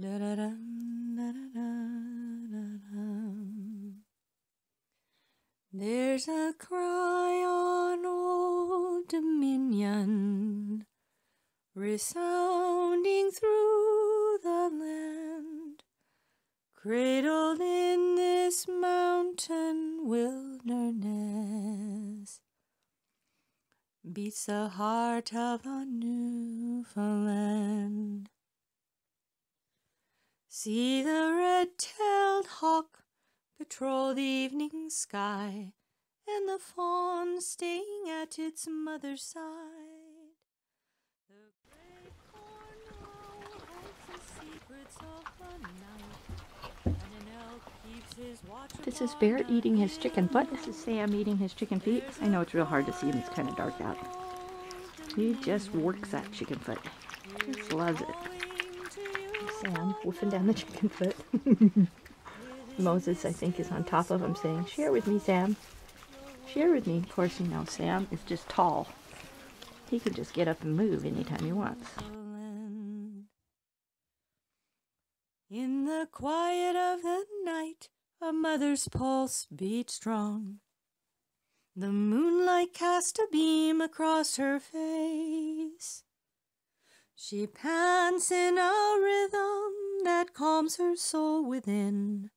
There's a cry on Old Dominion, resounding through the land. Cradled in this mountain wilderness beats the heart of a Newfoundland. See the red-tailed hawk patrol the evening sky, and the fawn staying at its mother's side. The great Cornwall hides the secrets of the night, and an elk keeps his watch. This is Bear eating his chicken foot. This is Sam eating his chicken feet. I know it's real hard to see him. It's kind of dark out. He just works that chicken foot. Just loves it. Sam whooping down the chicken foot. Moses, I think, is on top of him saying, "Share with me, Sam. Share with me." Of course, you know, Sam is just tall. He can just get up and move anytime he wants. In the quiet of the night, a mother's pulse beat strong. The moonlight cast a beam across her face. She pants in a rhythm that calms her soul within.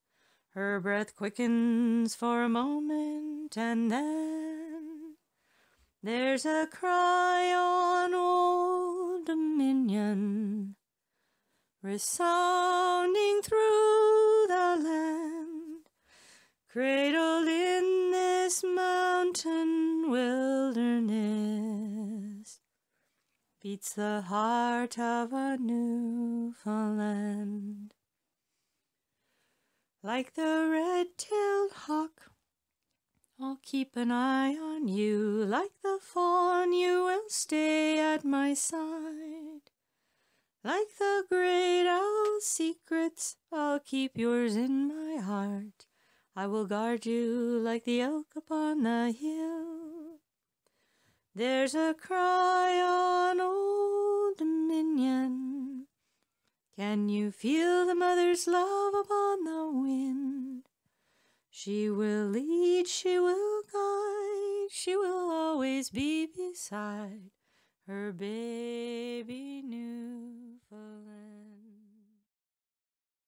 Her breath quickens for a moment, and then there's a cry on Old Dominion, resounding through the land, cradled in this mountain wilderness, beats the heart of a Newfoundland. Like the red-tailed hawk, I'll keep an eye on you. Like the fawn, you will stay at my side. Like the great owl's secrets, I'll keep yours in my heart. I will guard you like the elk upon the hill. There's a cry on Old Dominion. Can you feel the mother's love upon the wind? She will lead, she will guide, she will always be beside her baby Newfoundland.